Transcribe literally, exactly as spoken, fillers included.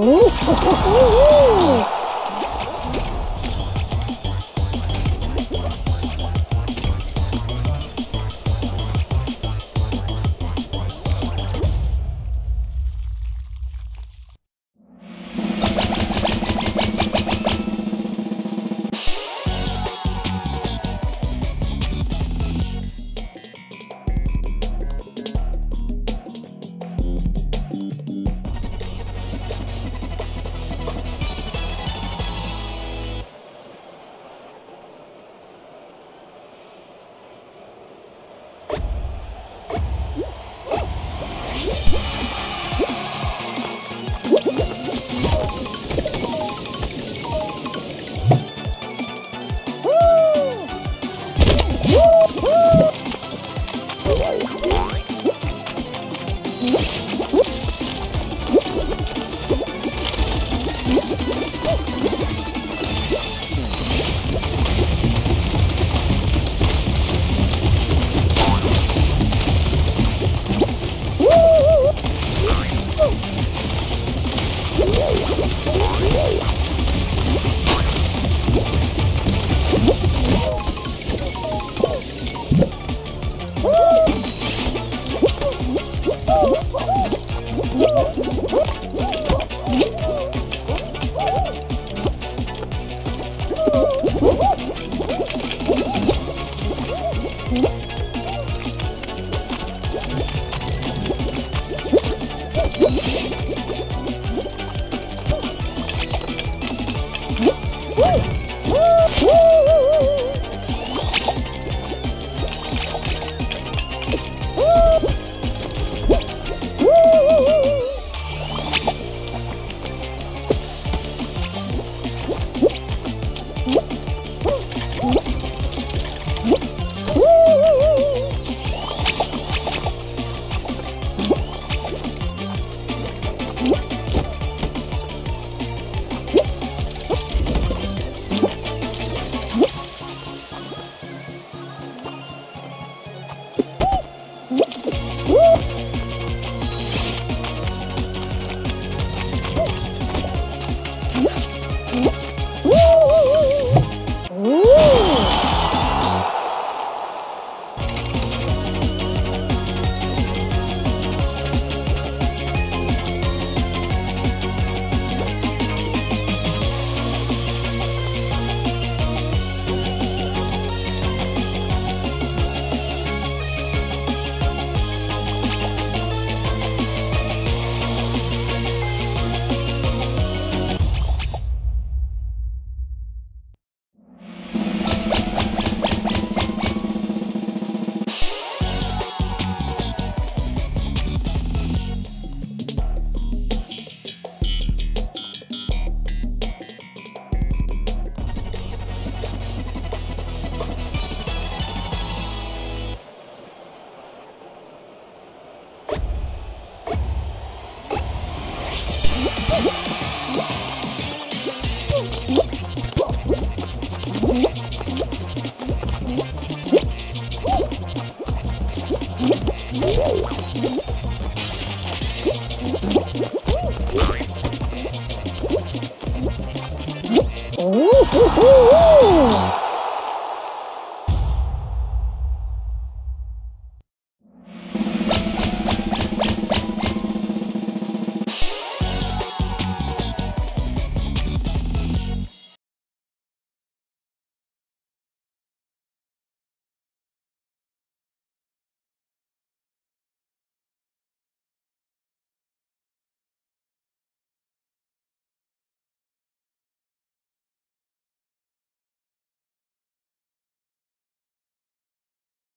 Ooh!